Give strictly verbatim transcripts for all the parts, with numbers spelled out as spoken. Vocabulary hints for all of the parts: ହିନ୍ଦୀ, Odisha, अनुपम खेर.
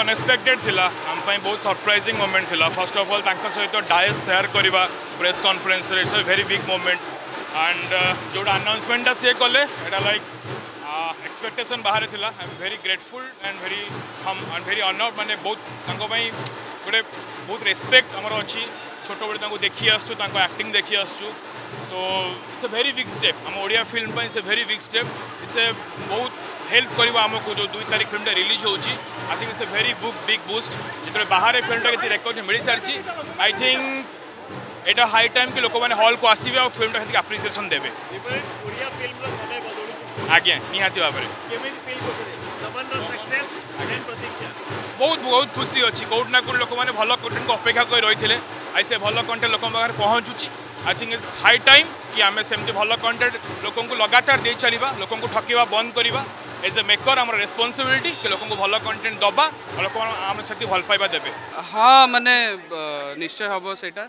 Unexpected थिला हम पाई बहुत सरप्राइजिंग मोमेंट थिला। फर्स्ट ऑफ ऑल तांका सहित डायस शेयर करवा प्रेस कॉन्फ्रेंस रे it's a very big moment and जो अनाउंसमेंटा सी कले लाइक एक्सपेक्टेशन बाहर थिला। I am very grateful and very हम एंड वेरी ऑनर्ड माने बहुत गोटे बहुत रेस्पेक्ट आमर अच्छी छोट बड़े देखी आसु एक्टिंग देखी आसु। So it's a very big step आम ओडिया फिल्म पर it's a very big step. It's a बहुत हेल्प कर आमको जो दुई तारीख फिल्म रिलीज हो I think it's a very book big boost जो बाहर फिल्म टाइम रेकर्ड मिल सारी। आई थिंक एटा हाई टाइम कि लोक मैंने हॉल को आसवे और फिल्म टाइम आप्रिसीएसन देवे। आज्ञा निहाती भाव बहुत बहुत खुशी अच्छी कौट ना कौट लोक मैंने भल कंटेंट को अपेक्षा कर रही है। आई से भल कंटेंट लोक पाखे पहुँचुची। I think it's high time कि आम सेमती भल कंटेंट लोक लगातार दे चलवा लोक ठकवा बंद करवा। एज ए मेकर आम रेस्पनसबिलिटी कि लोक भल कंटेंट दबा लोक आम से भल पाइबा देवे। हाँ मानने निश्चय हम सेटा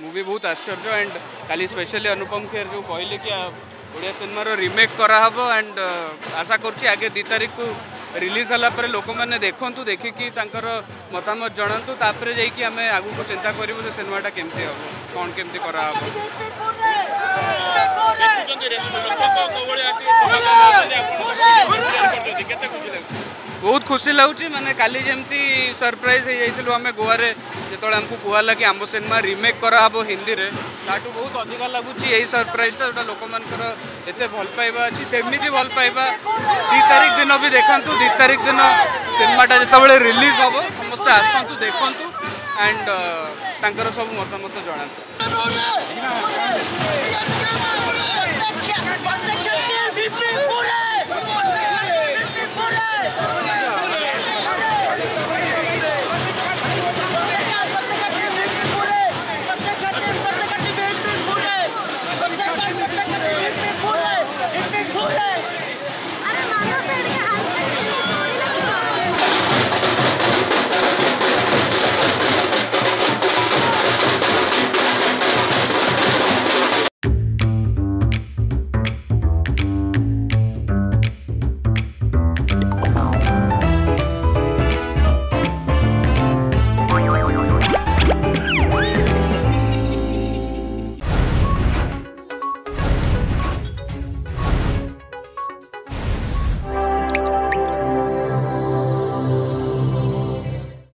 मु भी बहुत आश्चर्य एंड काली स्पेशली अनुपम खेर जो कहले कि ओडिया सिनेमा रो रिमेक करा हबो एंड आशा करछि आगे दो तारिख को रिलीज हला परे लोक माने देखंतु देखिकी तांकर मतामत जणांतु तापरे जाई कि हमें आगु को चिंता करिवो जे सिनेमाटा केमते हबो कोन केमते करा हबो। बहुत खुशी लगुच माने काली जेमती सरप्राइज हो जाइतिलु हमें गोवा रे जेतोळे हमकु कुहाला कि आम सिनेमा रिमेक करा हबो हिंदी रे ताटू बहुत अधिक लगुच यही सरप्राइजटा जो लोक मानकर एते भल पाइबा अछि सेमिति भल पाइबा। दो तारिख दिन भी देखंतु दो तारिख दिन सिनेमाटा जेतोळे रिलीज हबो समस्त आसंतु देखंतु एंड तांकर सब मतामत जणांतु।